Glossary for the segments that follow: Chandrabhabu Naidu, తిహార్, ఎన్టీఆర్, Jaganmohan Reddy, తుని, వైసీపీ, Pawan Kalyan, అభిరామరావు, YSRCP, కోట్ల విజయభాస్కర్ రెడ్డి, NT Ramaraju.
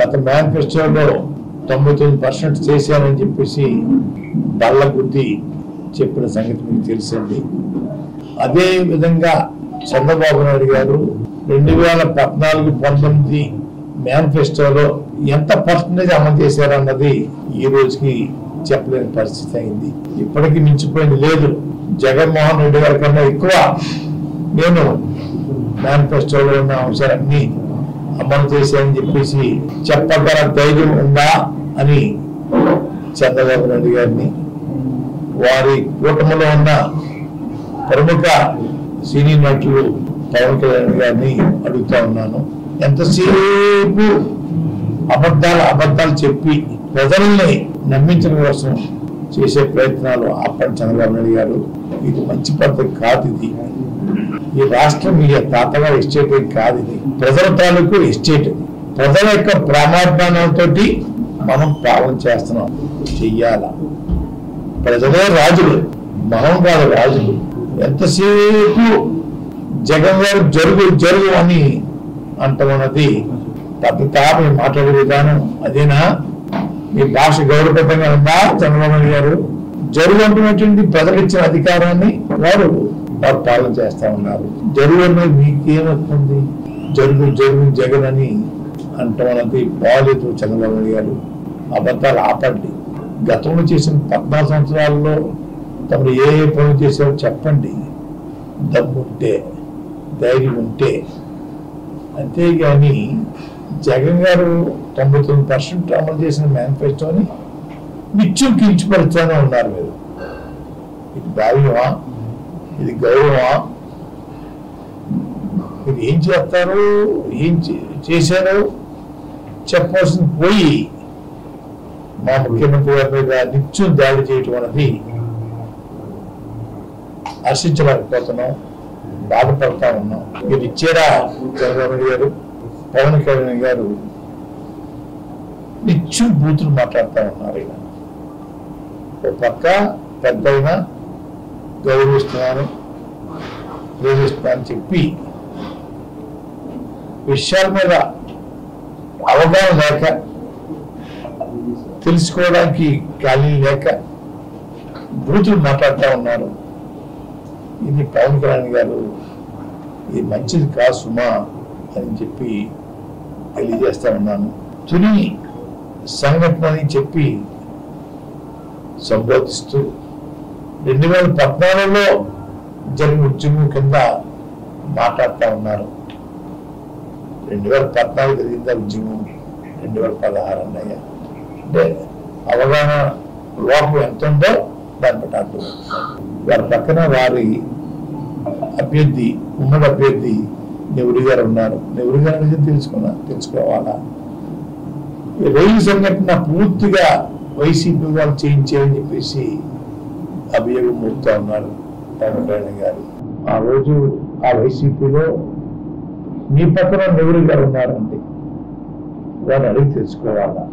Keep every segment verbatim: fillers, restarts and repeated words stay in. గత మేనిఫెస్టోలో తొంభై తొమ్మిది పర్సెంట్ చేశానని చెప్పేసి బల్ల గుద్ది చెప్పిన సంగతి మీకు తెలిసింది. అదే విధంగా చంద్రబాబు నాయుడు గారు రెండు వేల పద్నాలుగు పంతొమ్మిది మేనిఫెస్టోలో ఎంత పర్సెంటేజ్ అమలు చేశారన్నది ఈ రోజుకి చెప్పలేని పరిస్థితి అయింది. ఇప్పటికీ మించిపోయింది లేదు. జగన్మోహన్ రెడ్డి గారి కన్నా ఎక్కువ నేను మేనిఫెస్టోలో ఉన్న అంశాలన్నీ అమలు చేశానని చెప్పేసి చెప్పగల ధైర్యం ఉందా అని చంద్రబాబు నాయుడు గారిని, వారి కూటమిలో ఉన్న ప్రముఖ సినీ నటులు పవన్ కళ్యాణ్ గారిని అడుగుతా ఉన్నాను. ఎంతసేపు అబద్ధాలు అబద్ధాలు చెప్పి ప్రజల్ని నమ్మించడం కోసం చేసే ప్రయత్నాలు ఆపండి చంద్రబాబు నాయుడు గారు. ఇది మంచి పద్ధతి కాదు. ఇది ఈ రాష్ట్రం మీ తాతగా ఎస్టేట్ కాదు. ఇది ప్రజల తాలూకు ఎస్టేట్. ప్రజల యొక్క ప్రామాణంతో మనం పాలన చేస్తున్నాం. చెయ్యాల ప్రజలే రాజులు, మనం కాదు రాజులు. ఎంతసేపు జగన్ గారు జరుగు జరుగు అని అంటామన్నది తప్పితా మీరు మాట్లాడే విధానం అదేనా? మీ భాష గౌరవప్రదంగా ఉందా చంద్రబాబు నాయుడు గారు? జరుగు అంటున్నటువంటి ప్రజలు ఇచ్చిన అధికారాన్ని వారు వారు పాలన చేస్తా ఉన్నారు. జరుగు అనేది మీకేమవుతుంది? జరుగు జరుగు జగన్ అని అంటామన్నది బాగలేదు చంద్రబాబు నాయుడు గారు. అబద్ధాలు ఆపండి. గతంలో చేసిన పద్నాలుగు సంవత్సరాల్లో తమరు ఏ ఏ పనులు చేశారో చెప్పండి. దమ్ముంటే, ధైర్యం ఉంటే. అంతేగాని జగన్ గారు తొంభై తొమ్మిది పర్సెంట్ అమలు చేసిన మేనిఫెస్టోని నిత్యం కించపరుస్తూనే ఉన్నారు మీరు. ఇది భావ్యమా? ఇది గౌరవమా? మీరు ఏం చేస్తారు, ఏం చేశారో చెప్పాల్సింది పోయి మా ముఖ్యమంత్రి గారి మీద నిత్యం దాడి చేయటం అనేది హర్షించలేకపోతున్నాం, బాధపడతా ఉన్నాం. మీరు ఇచ్చారా చంద్రబాబు నాయుడు గారు? పవన్ కళ్యాణ్ గారు నిత్యం బూతులు మాట్లాడుతూ ఉన్నారు. ఇలా ఒక పక్క పెద్దయినా గౌరవిస్తున్నాను గౌరవిస్తున్నా అని చెప్పి విషయాల మీద అవగాహన లేక, తెలుసుకోవడానికి ఖాళీ లేక బూతులు మాట్లాడుతూ ఉన్నారు. ఇది పవన్ కళ్యాణ్ గారు ఇది మంచిది కాదు సుమా అని చెప్పి తెలియజేస్తా ఉన్నాను. తుని సంఘటన అని చెప్పి సంబోధిస్తూ రెండు వేల పద్నాలుగులో జరిగిన ఉద్యమం కింద మాట్లాడుతూ ఉన్నారు. రెండు వేల పద్నాలుగు జరిగిందా ఉద్యమం? రెండు వేల పదహారు అన్నయ్య అంటే అవగాహన లోపం ఎంత ఉందో దాన్ని బట్టి వారి పక్కన వారి అభ్యర్థి ఉమ్మడి అభ్యర్థి నెవరు గారు ఉన్నారు. నెవరు గారు అనేది తెలుసుకున్నా తెలుసుకోవాలా? రైలు సంఘటన పూర్తిగా వైసీపీ వాళ్ళు చేయించారని చెప్పేసి అభియోగం మోపుతా ఉన్నారు పవన్ కళ్యాణ్ గారు. ఆ రోజు ఆ వైసీపీలో మీ పక్కన నెవరు గారు ఉన్నారండి. వారు అడిగి తెలుసుకోవాలా?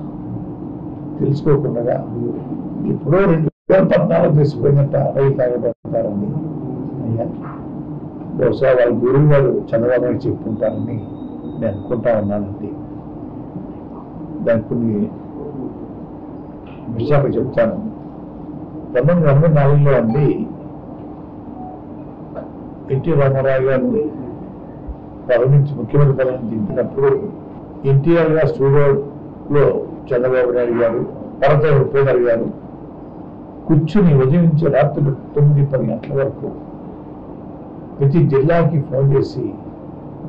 తెలుసుకోకుండా ఇప్పుడు రెండు వేల పద్నాలుగు తెలిసిపోయినట్ట రైలు తాగబడతారండి అయ్యా. బహుశా వాళ్ళ గురువు గారు చంద్రబాబు నాయుడు చెప్పుకుంటారని నేను అనుకుంటా ఉన్నానండి. దాని కొన్ని విషయాలు చెప్తాను. పంతొమ్మిది వందల ఎనభై నాలుగులో అండి ఎన్టీ రామారావు గారిని పదవి నుంచి ముఖ్యమంత్రి పదవి నుంచి దింపినప్పుడు ఎన్టీఆర్ గారు స్టూడియోలో చంద్రబాబు నాయుడు గారు పరత ఉపేంద్ర గారు కూర్చుని ఉదయం నుంచి రాత్రి తొమ్మిది పది గంటల వరకు ప్రతి జిల్లాకి ఫోన్ చేసి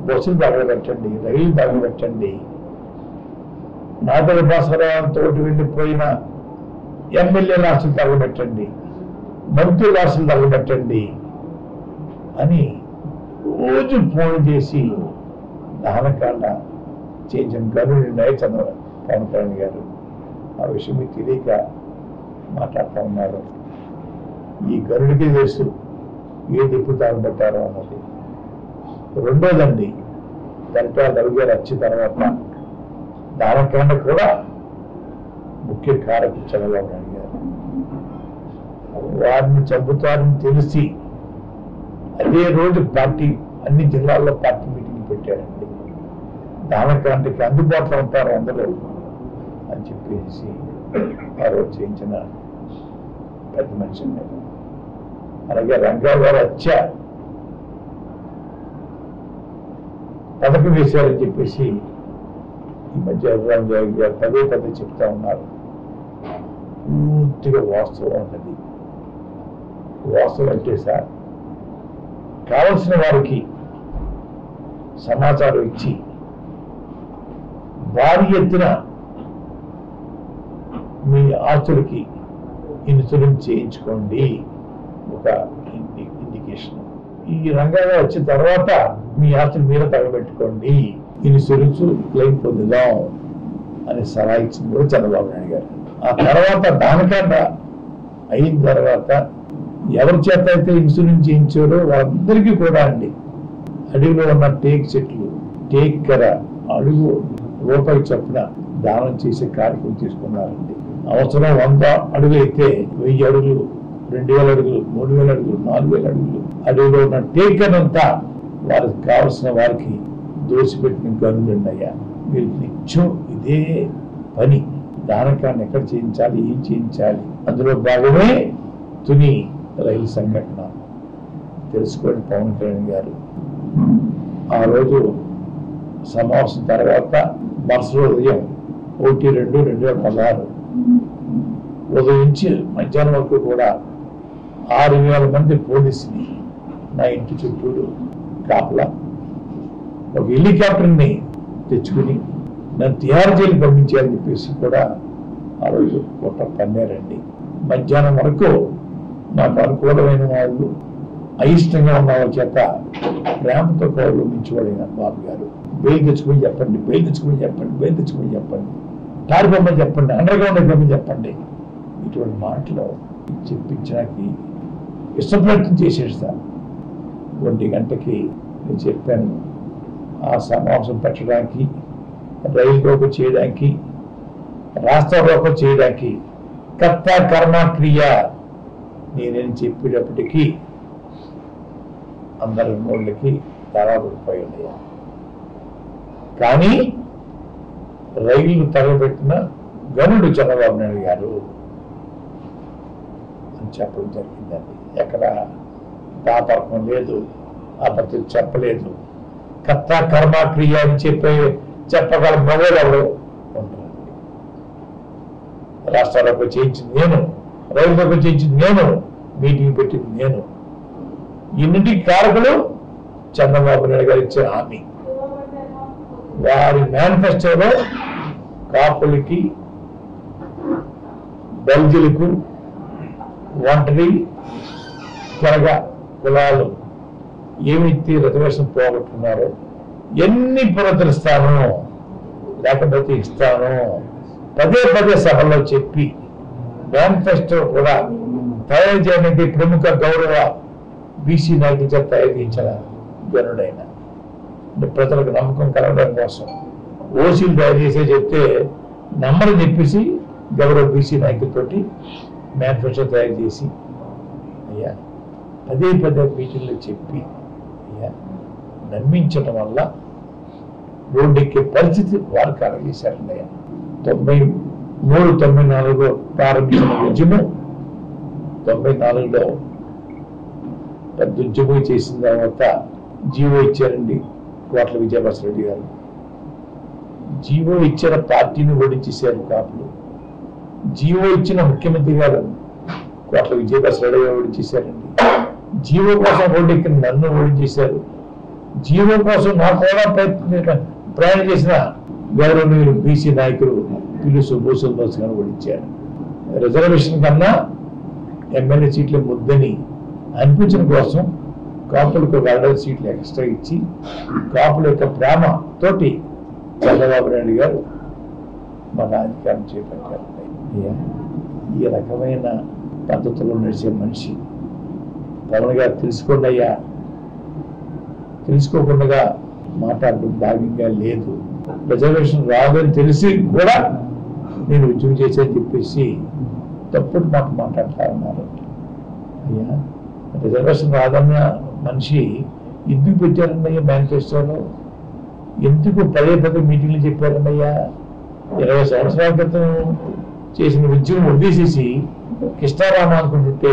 బస్సులు తగలబెట్టండి, రైలు తగలబెట్టండి, నాదల భాషతో వెళ్ళిపోయిన ఎమ్మెల్యేల ఆస్తులు తగలబెట్టండి, మంత్రుల ఆస్తులు తగలబెట్టండి అని రోజు ఫోన్ చేసి దహనకాండ చేయించిన గనులు ఉన్నాయి చంద్ర పవన్ కళ్యాణ్ గారు. ఆ విషయం మీకు తెలియక మాట్లాడుతూ ఉన్నారు. ఈ గనుడికి తెలుసు ఏది ఎప్పుడు తగలబెట్టారో అన్నది. రెండోదండి గంటా నలుగురు వచ్చిన తర్వాత దానికన్నా కూడా ముఖ్య కారకులు చంద్రబాబు నాయుడు గారు. వారిని చంపుతారని తెలిసి అదే రోజు పార్టీ అన్ని జిల్లాల్లో పార్టీ మీటింగ్ పెట్టారండి. దానకాంతికి అందుబాటులో ఉంటారు అందరూ అని చెప్పేసి వారు చేయించిన పెద్ద మనిషి. అలాగే రంగా గారు హత్య పథకం వేశారని చెప్పేసి ఈ మధ్య అభిరామరావు గారు పదే పదే చెప్తా ఉన్నారు. పూర్తిగా వాస్తవం ఉన్నది. వాస్తవం అంటే సార్ కావలసిన వారికి సమాచారం ఇచ్చి వారి ఎత్తున మీ ఆస్తులకి ఇన్సూరెన్స్ చేయించుకోండి, ఒక ఇండికేషన్. ఈ రంగంగా వచ్చిన తర్వాత మీ ఆస్తులు మీరే తగబెట్టుకోండి, ఇన్సూరెన్స్ క్లెయిమ్ పొందుదాం అనే సలహా ఇచ్చింది కూడా చంద్రబాబు నాయుడు గారు. ఆ తర్వాత దానికన్న అయిన తర్వాత ఎవరి చేత అయితే ఇన్సూరెన్స్ చేయించారో వాళ్ళందరికీ కూడా అండి, అడవిలో ఉన్న టేక్ చెట్లు టేక్ కర అడుగు రూపాయి చొప్పున దానం చేసే కార్యక్రమం తీసుకున్నారండి. అవసరం వంద అడుగులు అయితే వెయ్యి అడుగులు, రెండు వేల అడుగులు, మూడు వేల అడుగులు, నాలుగు వేల అడుగులు అడవిలో ఉన్న టేక్ అంతా వారికి కావలసిన వారికి దోసిపెట్టిన గనులండి. అయ్యా వీరికి నిత్యం ఇదే పని, దానకాన్ని ఎక్కడ చేయించాలి, ఏం చేయించాలి. అందులో భాగమే తుని రైలు సంఘటన తెలుసుకొని పవన్ కళ్యాణ్ గారు ఆ రోజు సమావేశం తర్వాత మరుసటి ఉదయం ఒకటి రెండు రెండు వేల పదహారు ఉదయించి మధ్యాహ్నం వరకు కూడా ఆరు వేల మంది పోలీసుని నా ఇంటి చుట్టూరు కాపలా ఒక హెలికాప్టర్ని తెచ్చుకుని నన్ను తిహార్ జైలు పంపించాలని చెప్పేసి కూడా ఆ రోజు కోట పన్నారండి. మధ్యాహ్నం వరకు నాకు అనుకూలమైన వాళ్ళు, అయిష్టంగా ఉన్న వాళ్ళ చేత ప్రేమతో గౌరవించేవాడైన బాబు గారు బెయిల్ తెచ్చుకుని చెప్పండి, బెయిల్ తెచ్చుకుని చెప్పండి, బెయిల్ తెచ్చుకుని చెప్పండి, దారి బొమ్మని చెప్పండి, అండర్ గ్రౌండ్ బొమ్మని చెప్పండి. ఇటువంటి మాటలు చెప్పించడానికి విశ్వప్రయత్నం చేసేస్తాను. ఒంటి గంటకి నేను చెప్పాను, ఆ సమావేశం పెట్టడానికి రైలు రోకు చేయడానికి రాస్తా రోకు చేయడానికి కర్త కర్మ క్రియ నేనేం చెప్పేటప్పటికీ అందరి మూళ్ళకి తరాబడిపోయి ఉన్నాయా. కానీ రైలు తగలబెట్టిన గనుడు చంద్రబాబు నాయుడు గారు అని చెప్పడం జరిగిందండి. ఎక్కడ తాపర్కం లేదు, ఆపత్తి చెప్పలేదు. కర్త కర్మ క్రియ అని చెప్పే చెప్పగల మగోళ్ళు ఉంటారు. రాష్ట్రాలకు చేయించింది నేను, రైల్లోకి చేయించింది నేను, మీటింగ్ పెట్టింది నేను. ఇన్నింటికి కారకులు చంద్రబాబు నాయుడు గారు ఇచ్చిన హామీ. వారి మేనిఫెస్టోలో కాపులకి, బల్జీలకు, ఒంటరి త్వరగా కులాలు ఏమిటి రిజర్వేషన్ పోగొట్టున్నారో ఎన్ని పునరుద్ధరిస్తాను, లేకపోతే ఇస్తాను పదే పదే సభల్లో చెప్పి మేనిఫెస్టో కూడా తయారు చేయడానికి ప్రముఖ గౌరవ బీసీ నాయకుల చేత తయారు చేయించిన గనుడైన ప్రజలకు నమ్మకం కలగడం కోసం ఓసీలు తయారు చేసే చెప్తే నమ్మని చెప్పేసి గౌరవ బీసీ నాయకులతోటి మేనిఫెస్టో తయారు చేసి అయ్యా పదే పదే బీసీలు చెప్పి అయ్యా నమ్మించడం వల్ల రోడ్డు ఎక్కే పరిస్థితి వారు కలగేశారండి. అయ్యా తొంభై మూడు తొంభై నాలుగులో ప్రారంభించిన ఉద్యమం తొంభై నాలుగులో పెద్ద ఉద్యమం చేసిన తర్వాత జీవో ఇచ్చారండి కోట్ల విజయభాస్కర్ రెడ్డి గారు. జీవో ఇచ్చిన పార్టీని ఓడించేశారు కాపులు. జీవో ఇచ్చిన ముఖ్యమంత్రి గారు కోట్ల విజయభాస్కర్ రెడ్డి గారు ఓడించేశారండి. జీవో కోసం ఓడికి నన్ను ఓడించేశారు. జీవో కోసం నా కూడా ప్రయత్నం ప్రయాణం చేసిన గౌరవనీయులు బీసీ నాయకులు పిలుసు భూసల్ బోస్ గారు ఓడించారు. రిజర్వేషన్ కన్నా ఎమ్మెల్యే సీట్ల ముద్దని అనిపించడం కోసం కాపులకు వెళ్లడం సీట్లు ఎక్స్ట్రా ఇచ్చి కాపుల యొక్క ప్రేమ తోటి చంద్రబాబు నాయుడు గారు మన అధికారం చేపట్టారు. ఈ రకమైన పద్ధతుల్లో నడిచే మనిషి పవన్ గారు తెలుసుకోండియ్యా. తెలుసుకోకుండా మాట్లాడడం భావ్యంగా లేదు. రిజర్వేషన్ రాదని తెలిసి కూడా నేను ఉద్యోగం చేశానని చెప్పేసి తప్పుడు నాకు మాట్లాడుతూ ఉన్నారు. అయ్యా రిజర్వేషన్ రాదన్న మనిషి ఎందుకు పెట్టారన్నయ్య మేనిఫెస్టోలో? ఎందుకు పదే పదే మీటింగ్లు చెప్పారన్నయ్యా? ఇరవై సంవత్సరాల క్రితం చేసిన ఉద్యమం వదిలేసేసి కృష్ణారామ అనుకుంటుంటే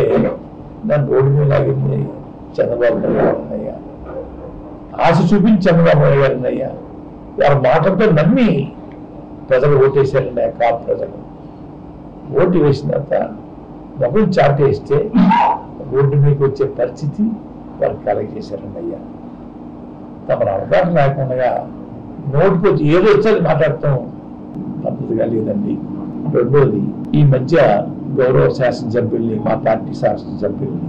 దాని రోడ్డు మీద లాగింది చంద్రబాబు నాయుడు గారున్నయ్యా. ఆశ చూపించి చంద్రబాబు నాయుడు గారున్నయ్యా. వారి మాటలతో నమ్మి ప్రజలు ఓటేశారన్నయ్య. కాపు ప్రజలు ఓటు వేసిన తర్వాత మొబైల్ చాట్ వేస్తే రోడ్డు మీకు వచ్చే పరిస్థితి వారు కలగజేశారన్నయ్యా. తమను అవగాహన లేకుండా నోటికి వచ్చి ఏదో వచ్చేది మాట్లాడటం పద్ధతిగా లేదండి. రెండోది, ఈ మధ్య గౌరవ శాసనసభ్యుల్ని, మా పార్టీ శాసనసభ్యుల్ని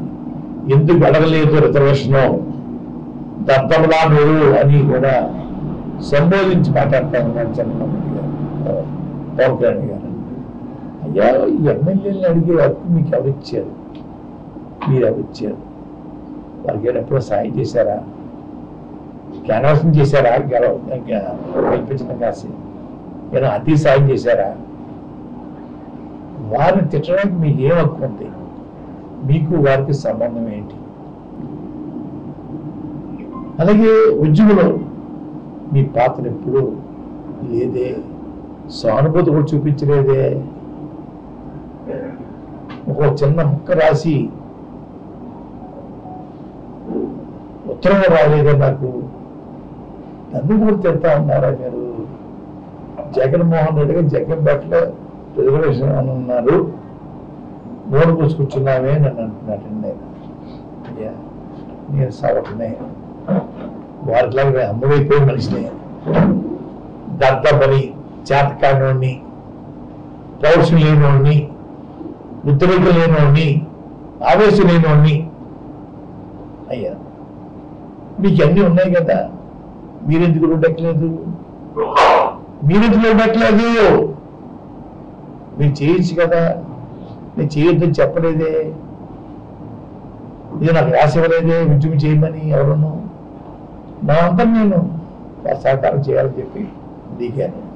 ఎందుకు అడగలేదు రిజర్వేషను దద్దమలా మీరు అని కూడా సంబోధించి మాట్లాడతామన్నారు చంద్రబాబు గారు, పవన్ కళ్యాణ్ గారు. అయ్యా, ఈ ఎమ్మెల్యేలను అడిగే వరకు మీకు ఎవరిచ్చారు? మీరు ఎవరిచ్చారు? వారికి ఏడప్పుడో సాయం చేశారా? జ్ఞానాసం చేశారా? గెలిపించడం కాసి ఏదో అతి సాయం చేశారా? వారిని తిట్టడానికి మీకు ఏం హక్కు ఉంది? మీకు వారికి సంబంధం ఏంటి? అలాగే ఉద్యోగులు మీ పాత్ర ఎప్పుడు లేదే, సానుభూతి కూడా చూపించలేదే. ఒక చిన్న ముక్క రాసి ఉత్తరం రాలేదే నాకు, నన్ను కూడా తిడతా ఉన్నారా మీరు? జగన్మోహన్ రెడ్డి గారు జగన్ బట్టలో రిజర్వేషన్ అని ఉన్నారు, నోరు పూసుకొచ్చున్నామే నన్ను అంటున్నాడండి. అయ్యా, నేను సవటనే వారిలాగా అమ్ముడైపోయి మనిషిని, దత్తపని, చేతకాడినోడిని, పౌరుషం లేనివాడిని, ఉద్రేకం లేనివాడిని, ఆవేశం లేనివాడిని. అయ్యా, మీకు అన్నీ ఉన్నాయి కదా, మీరెందుకు రోడ్డెక్కలేదు? మీరెందుకు రోడ్డెక్కలేదు? మీరు చేయొచ్చు కదా. నేను చేయొద్దని చెప్పలేదే, ఇది నాకు రాసి ఇవ్వలేదే, ఉద్యమం చేయమని ఎవరన్నా. నా అంతా నేను సహకారం చేయాలని చెప్పి దిగాను.